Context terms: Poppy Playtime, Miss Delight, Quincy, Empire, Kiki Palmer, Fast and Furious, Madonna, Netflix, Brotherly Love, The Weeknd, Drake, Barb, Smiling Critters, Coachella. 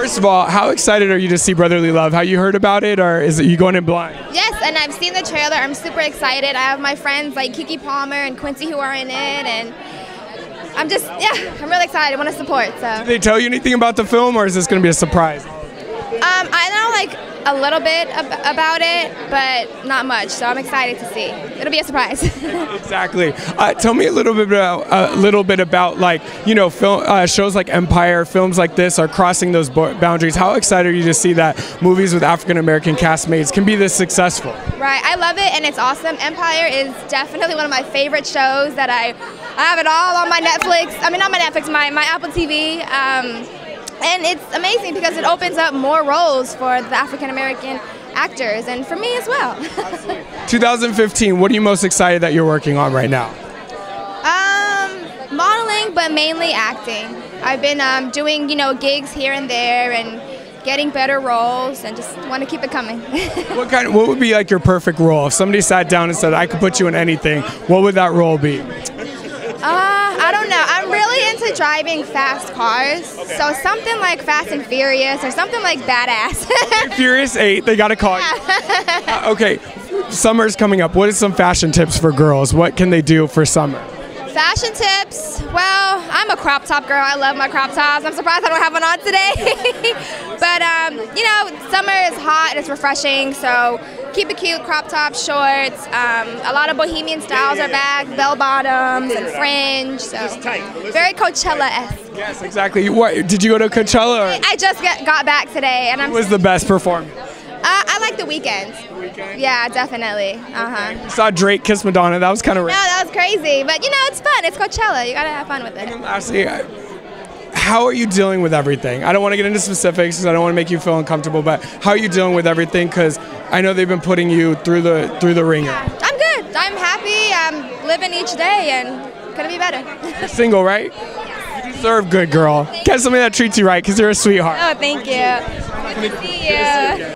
First of all, how excited are you to see Brotherly Love? How you heard about it, or is it you going in blind? Yes, and I've seen the trailer. I'm super excited. I have my friends like Kiki Palmer and Quincy who are in it, and I'm just, yeah, I'm really excited. I want to support. So. Did they tell you anything about the film, or is this going to be a surprise? I know like a little bit about it, but not much, so I'm excited to see. It'll be a surprise. Exactly. Tell me a little bit about like, you know, film, shows like Empire, films like this are crossing those boundaries. How excited are you to see that movies with African-American castmates can be this successful? Right. I love it, and it's awesome. Empire is definitely one of my favorite shows that I have it all on my Netflix. I mean, not my Netflix, my Apple TV. And it's amazing because it opens up more roles for the African-American actors, and for me as well. 2015, what are you most excited that you're working on right now? Modeling, but mainly acting. I've been doing, you know, gigs here and there and getting better roles, and just want to keep it coming. What would be like your perfect role? If somebody sat down and said, I could put you in anything, what would that role be? I don't know. I'm really into driving fast cars, so something like Fast and Furious or something like badass. Furious 8, they gotta call you. Okay, summer's coming up. What is some fashion tips for girls? What can they do for summer? Fashion tips, well, I'm a crop top girl. I love my crop tops. I'm surprised I don't have one on today. But, you know, summer is hot and it's refreshing, so keep it cute, crop tops, shorts. A lot of bohemian styles are back, bell bottoms and fringe, so very Coachella-esque. Yes, exactly. What, did you go to Coachella? Or? I just got back today. And Who was the best performance? I like The Weeknd. Yeah, definitely. Okay. Saw Drake kiss Madonna. That was kind of rare. No, that was crazy. But you know, it's fun. It's Coachella. You gotta have fun with it. And then lastly, how are you dealing with everything? I don't want to get into specifics because I don't want to make you feel uncomfortable. But how are you dealing with everything? Because I know they've been putting you through the ringer. Yeah, I'm good. I'm happy. I'm living each day, and couldn't be better. You're single, right? Yeah. You deserve good, girl. Get somebody that treats you right, because you're a sweetheart. Oh, thank you. Good to see you.